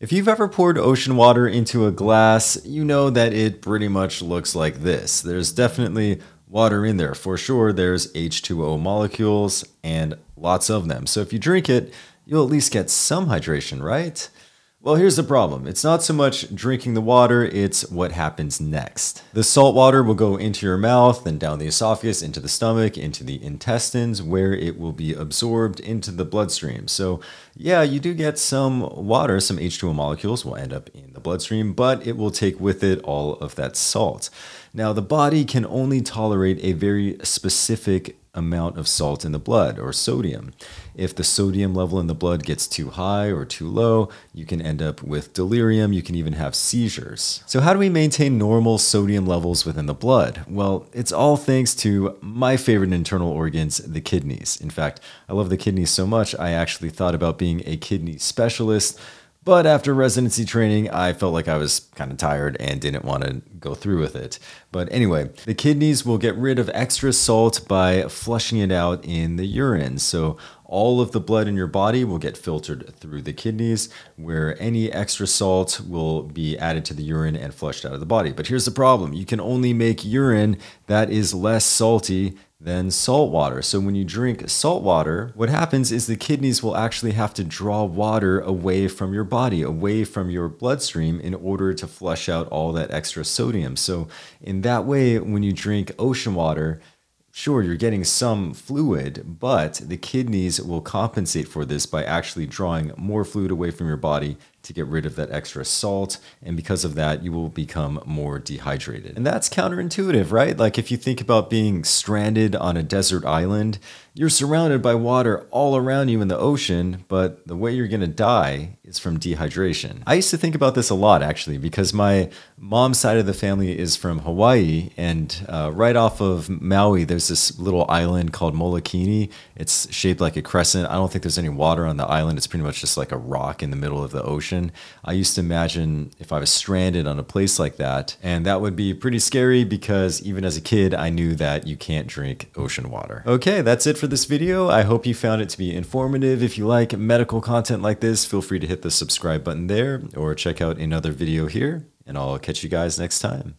If you've ever poured ocean water into a glass, you know that it pretty much looks like this. There's definitely water in there. For sure, there's H2O molecules and lots of them. So if you drink it, you'll at least get some hydration, right? Well, here's the problem. It's not so much drinking the water, it's what happens next. The salt water will go into your mouth, then down the esophagus, into the stomach, into the intestines, where it will be absorbed into the bloodstream. So yeah, you do get some water, some H2O molecules will end up in the bloodstream, but it will take with it all of that salt. Now, the body can only tolerate a very specific amount of salt in the blood, or sodium. If the sodium level in the blood gets too high or too low, you can end up with delirium, you can even have seizures. So how do we maintain normal sodium levels within the blood? Well, it's all thanks to my favorite internal organs, the kidneys. In fact, I love the kidneys so much, I actually thought about being a kidney specialist, but after residency training, I felt like I was kind of tired and didn't want to go through with it. But anyway, the kidneys will get rid of extra salt by flushing it out in the urine. So all of the blood in your body will get filtered through the kidneys, where any extra salt will be added to the urine and flushed out of the body. But here's the problem. You can only make urine that is less salty than salt water. So when you drink salt water, what happens is the kidneys will actually have to draw water away from your body, away from your bloodstream, in order to flush out all that extra sodium. So in that way, when you drink ocean water, sure, you're getting some fluid, but the kidneys will compensate for this by actually drawing more fluid away from your body to get rid of that extra salt. And because of that, you will become more dehydrated. And that's counterintuitive, right? Like if you think about being stranded on a desert island, you're surrounded by water all around you in the ocean, but the way you're gonna die is from dehydration. I used to think about this a lot, actually, because my mom's side of the family is from Hawaii, and right off of Maui, there's this little island called Molokini. It's shaped like a crescent. I don't think there's any water on the island. It's pretty much just like a rock in the middle of the ocean. I used to imagine if I was stranded on a place like that, and that would be pretty scary because even as a kid, I knew that you can't drink ocean water. Okay, that's it for this video. I hope you found it to be informative. If you like medical content like this, feel free to hit the subscribe button there or check out another video here, and I'll catch you guys next time.